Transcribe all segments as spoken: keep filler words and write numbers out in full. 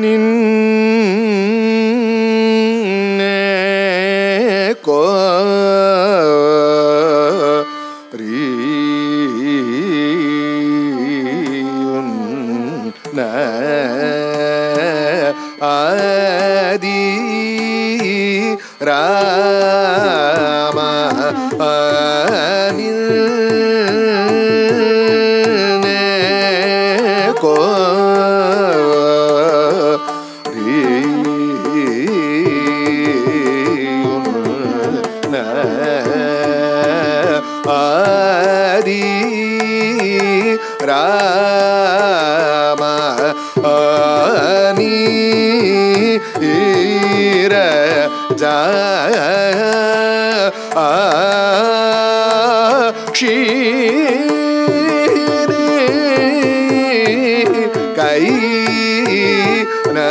ನಿನ್ನೆ ಕೋರಿಯುನ್ನ ಆದಿ Rama Adi Rama Ani Raja Akshini Kaina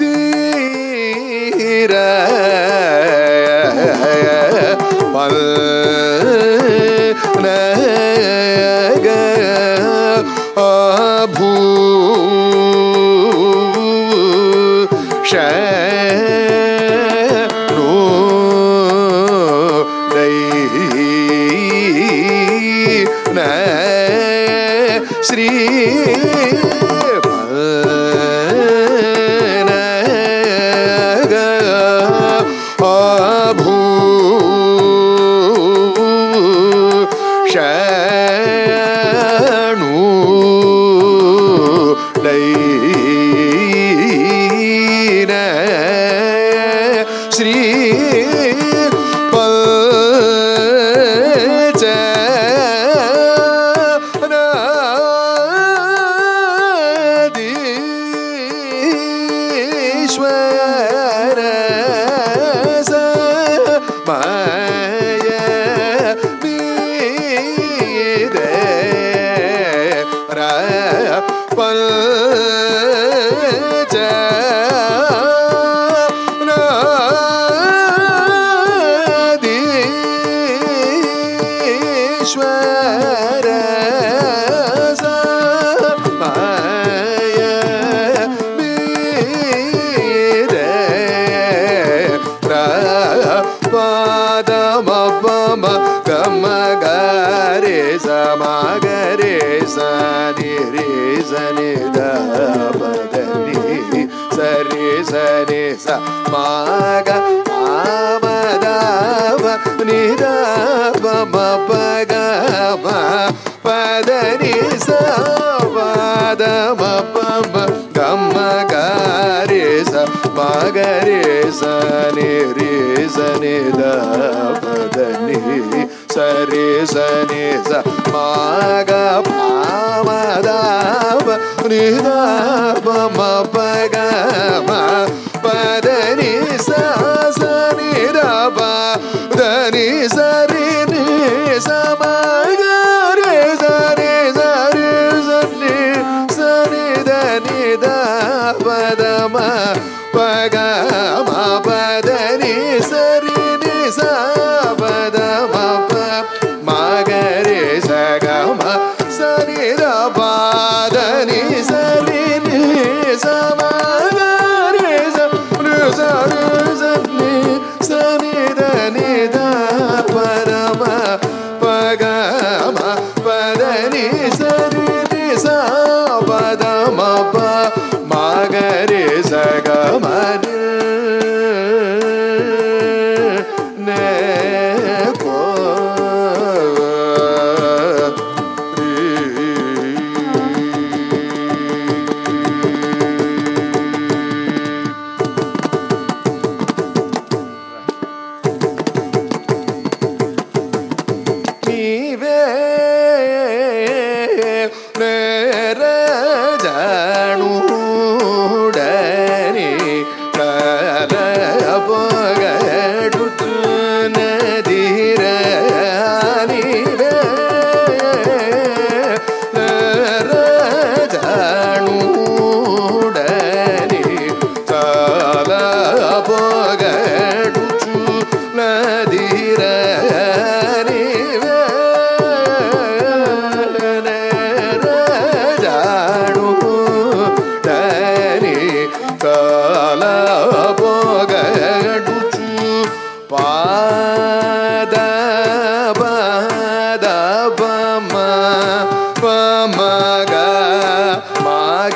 Dhira Mal Shri da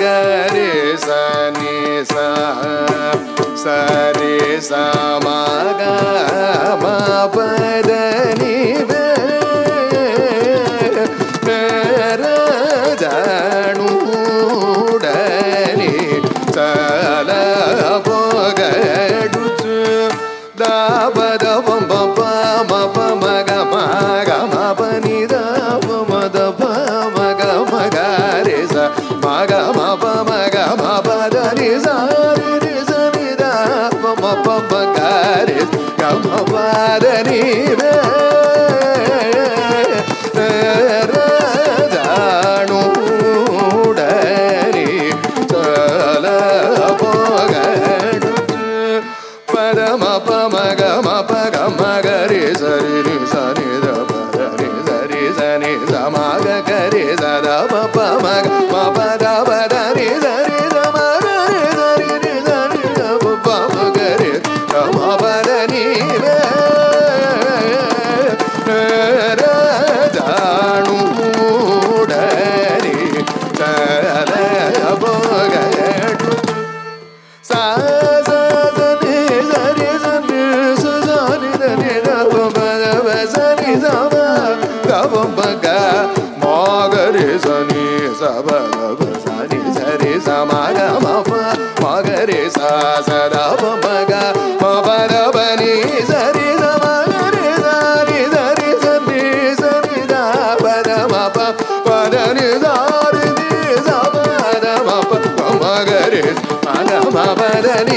re sa ni sa sa re sa ma ga ma pa da ni ve ra da nu da ni sa la pa ga du da ba da bam bam pa ma pa ma ga ma ga ma pa ni da pa ma da pa ma ga ma ga re sa ma ga ma pa ma ga ma pa da ni sa re re sa ni da pa ma pa ma ga re ga ma pa da ni ve ra da nu da ni sa la pa ga pa da ma pa ma ga ma pa ga ma ga re sa re sa ni da pa da ni sa re sa ni sa ma ga ga re sa da pa pa ma ga ma pa da pa da ni sa re sa ma ga re sa re re sa ni da pa pa ma ga re sa ma pa da ni ve ra da nu da ni sa la pa ga du sa sa sa ni sa re sa ni sa sa ni da ni da pa pa da pa sa ni sa ma ga pa pa ga ma ga re sa ni sa ba ba sa ni sa re sa ma ga ma pa ma ga re sa sa da pa ma ga ma pa da pa ni sa re sa ma ga re sa re sa re sa ni sa ni da pa da ma pa pa da ni sa re ni sa pa da ma pa ma ga re ma ga ma pa da ni